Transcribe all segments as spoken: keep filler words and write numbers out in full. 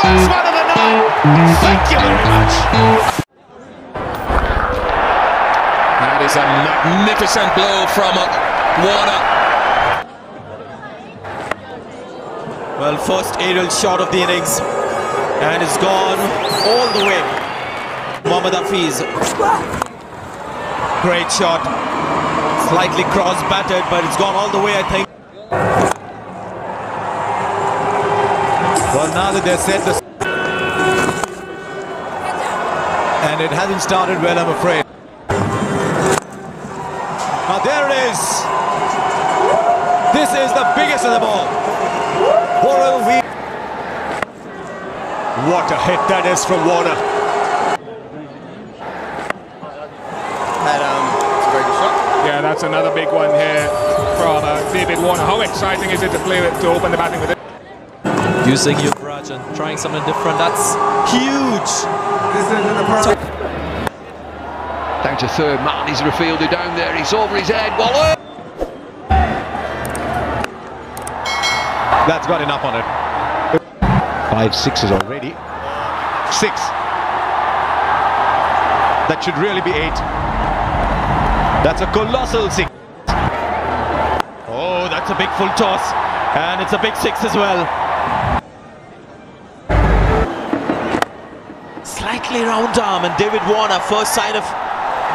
first one of the night. Thank you very much. That is a magnificent blow from Warner. Well, first aerial shot of the innings, and it's gone all the way. Mohammad Afif. Great shot. Slightly cross-batted, but it's gone all the way, I think. Well, now that they've set the... And it hasn't started well, I'm afraid. Now there it is. This is the biggest of them all. What a hit that is from Warner. That, um, it's a very good shot. Yeah, that's another big one here from uh, David Warner. How exciting is it to play with, to open the batting with it? Using Yuvraj and trying something different, that's huge. This is an approach. Down to third, Martin is a fielder down there, he's over his head, Waller. That's got enough on it. Five sixes already. Six. That should really be eight. That's a colossal six. Oh, that's a big full toss. And it's a big six as well. Slightly round arm, and David Warner, first sign of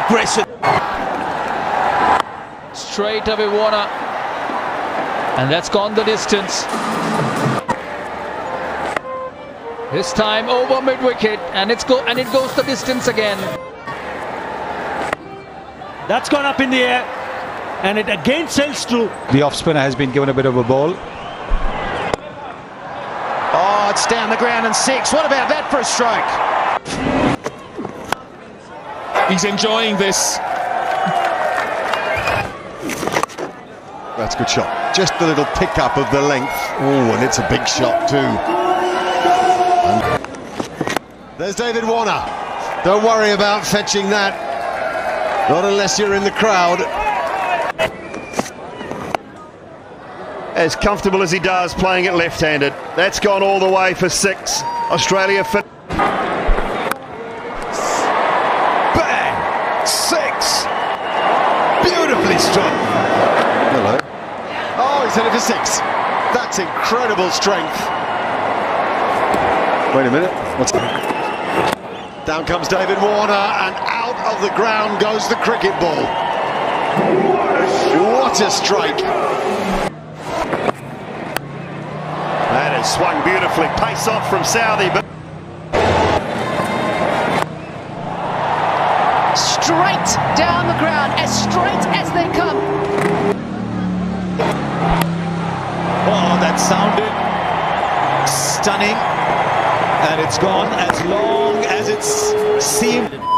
Gresham. Straight away Warner. And that's gone the distance. This time over mid-wicket, and it's go and it goes the distance again. That's gone up in the air, and it again sails through. The off-spinner has been given a bit of a ball. Oh, it's down the ground and six. What about that for a strike? He's enjoying this. That's a good shot. Just the little pick-up of the length. Oh, and it's a big shot too. And there's David Warner. Don't worry about fetching that. Not unless you're in the crowd. As comfortable as he does playing it left-handed. That's gone all the way for six. Australia fit. Bang! Six! Beautifully struck. Hello. Oh, he's headed for six. That's incredible strength. Wait a minute. What's that? Down comes David Warner, and out of the ground goes the cricket ball. What a strike. That is swung beautifully. Pace off from Southie, but... Straight down the ground, as straight as they come. Oh, that sounded stunning. And it's gone as long as it's seemed.